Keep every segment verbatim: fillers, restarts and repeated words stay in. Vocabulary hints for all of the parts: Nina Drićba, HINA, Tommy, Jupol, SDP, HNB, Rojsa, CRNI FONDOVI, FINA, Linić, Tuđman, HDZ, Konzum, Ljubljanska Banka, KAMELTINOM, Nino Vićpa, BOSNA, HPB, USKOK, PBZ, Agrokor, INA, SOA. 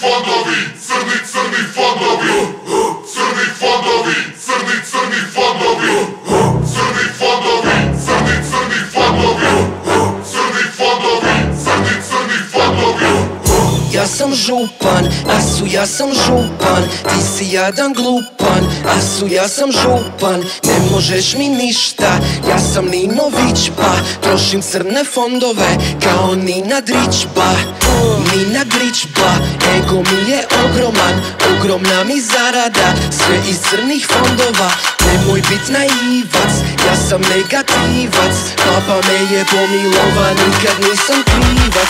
fondovi, crni, crni fondovi, crni fondovi, crni, crni fondovi, crni fondovi, crni, crni fondovi, crni fondovi, crni, crni fondovi. Ja sam župan, asu ja sam župan, ti si jadan glupan, asu ja sam župan, ne možeš mi ništa, ja sam Nino Vićpa, trošim crne fondove kao Nina Drićba. Nina Drićba, ego mi je ogroman, ogromna mi zarada, sve iz crnih fondova, nemoj bit naivac, ja sam negativac, baba me je pomilova, nikad nisam krivac.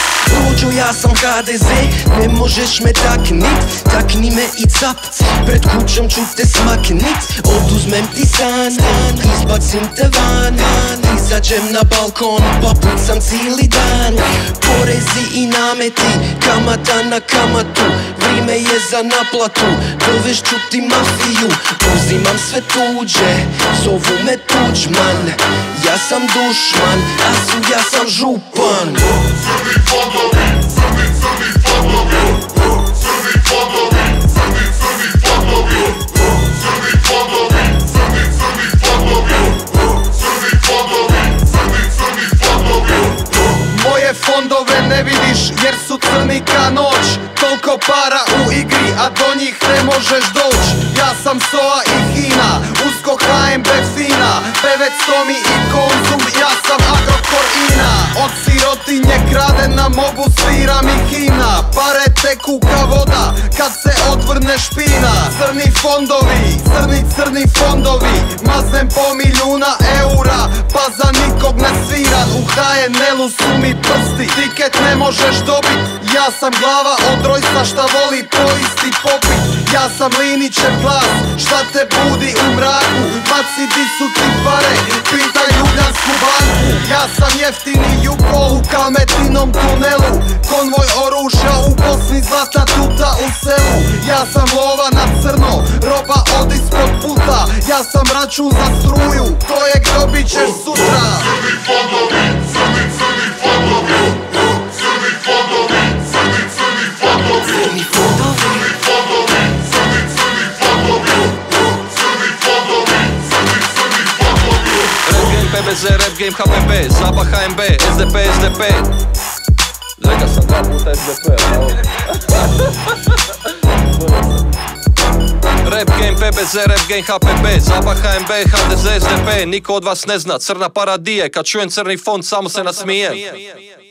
Uđu ja sam H D Z, ne možeš me taknit, takni me i capc, pred kućom ću te smaknit, oduzmem ti san, izbacim te van, izađem na balkon, pa pucam cijeli dan. Porezi i nameti, kamata na kamatu, vrijeme je za naplatu, dovešću ti mafiju, uzimam sve tuđe, zovu me Tuđman, ja sam dušman, asu ja sam župan. Crni fondovi, crni, crni fondovi, crni fondovi, crni, crni fondovi, crni fondovi, crni, crni fondovi, crni fondovi, crni, crni fondovi. Moje fondove ne vidiš jer su crni ka noć, toliko para u igri a do njih ne možeš doć. Ja sam S O A i HINA, USKOK, H N B, FINA, pevec Tommy i Konzum, ja sam Agrokor INA. Od sirotinje kradena mogu svira mi HINA, pare teku ka voda kad se odvrne špina. Crni fondovi, crni crni fondovi, maznem po milijuna eura pa za nikog ne sviram. U H N L-u su mi prsti, tiket ne možeš dobit, ja sam glava od Rojsa šta voli poisti popit. Ja sam Linićev glas šta te budi u mraku, baci di su ti pare, pitaj Ljubljansku banku. Ja sam jeftini Jupol u Kametinom tunelu, konvoj oružja u Bosni, zlata tuta u selu. Ja sam lova na crno, roba od ispod puta, ja sam račun za struju kojeg dobit ćeš sutra. Crni fondovi, crni crni fondovi, crni fondovi, crni crni fondovi. H D Z, rap game, H P B, Zaba, H N B, S D P, S D P. Rekao sam dva puta S D P, ali... Rap game, P B Z, rap game, H P B, Zaba, H N B, H D Z, S D P. Niko od vas ne zna, crna paradije, kad čujem crni fond samo se nasmijem.